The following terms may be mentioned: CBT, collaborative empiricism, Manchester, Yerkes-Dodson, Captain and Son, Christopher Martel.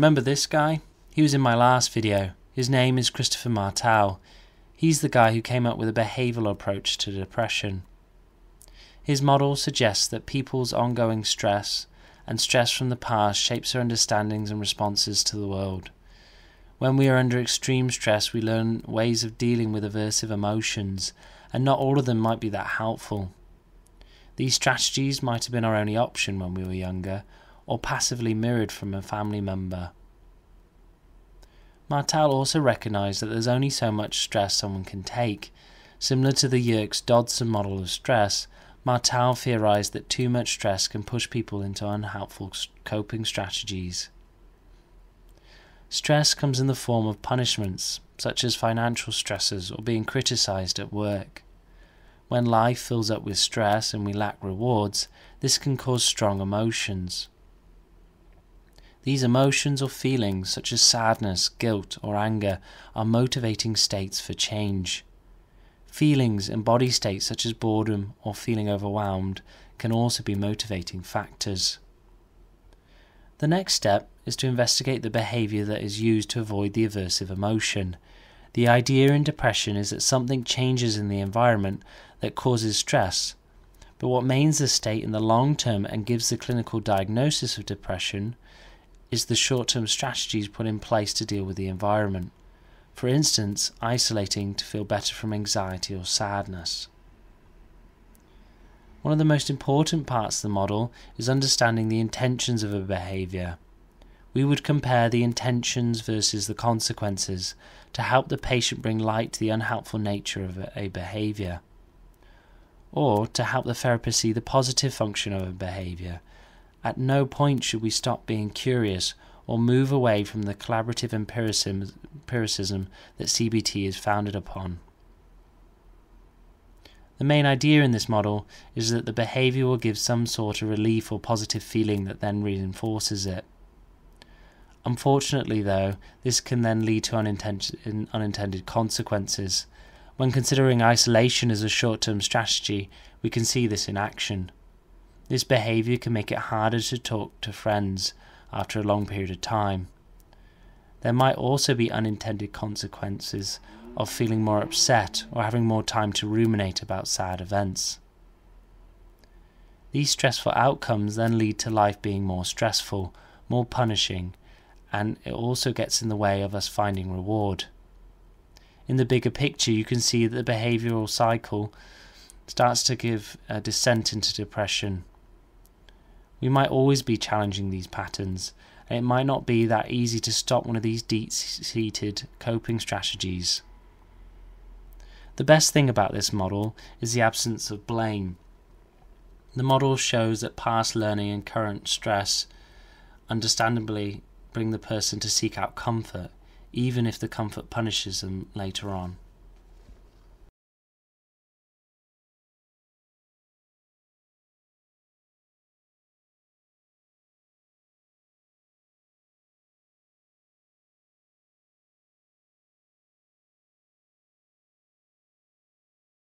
Remember this guy? He was in my last video. His name is Christopher Martel. He's the guy who came up with a behavioural approach to depression. His model suggests that people's ongoing stress and stress from the past shapes our understandings and responses to the world. When we are under extreme stress, we learn ways of dealing with aversive emotions, and not all of them might be that helpful. These strategies might have been our only option when we were younger, or passively mirrored from a family member. Martel also recognised that there's only so much stress someone can take. Similar to the Yerkes-Dodson model of stress, Martel theorised that too much stress can push people into unhelpful coping strategies. Stress comes in the form of punishments, such as financial stresses or being criticised at work. When life fills up with stress and we lack rewards, this can cause strong emotions. These emotions or feelings, such as sadness, guilt or anger, are motivating states for change. Feelings and body states such as boredom or feeling overwhelmed can also be motivating factors. The next step is to investigate the behaviour that is used to avoid the aversive emotion. The idea in depression is that something changes in the environment that causes stress, but what maintains the state in the long term and gives the clinical diagnosis of depression is the short-term strategies put in place to deal with the environment. For instance, isolating to feel better from anxiety or sadness. One of the most important parts of the model is understanding the intentions of a behaviour. We would compare the intentions versus the consequences to help the patient bring light to the unhelpful nature of a behaviour, or to help the therapist see the positive function of a behaviour. At no point should we stop being curious or move away from the collaborative empiricism that CBT is founded upon. The main idea in this model is that the behaviour will give some sort of relief or positive feeling that then reinforces it. Unfortunately though, this can then lead to unintended consequences. When considering isolation as a short-term strategy, we can see this in action. This behaviour can make it harder to talk to friends after a long period of time. There might also be unintended consequences of feeling more upset or having more time to ruminate about sad events. These stressful outcomes then lead to life being more stressful, more punishing, and it also gets in the way of us finding reward. In the bigger picture, you can see that the behavioural cycle starts to give a descent into depression. We might always be challenging these patterns, and it might not be that easy to stop one of these deep-seated coping strategies. The best thing about this model is the absence of blame. The model shows that past learning and current stress understandably bring the person to seek out comfort, even if the comfort punishes them later on.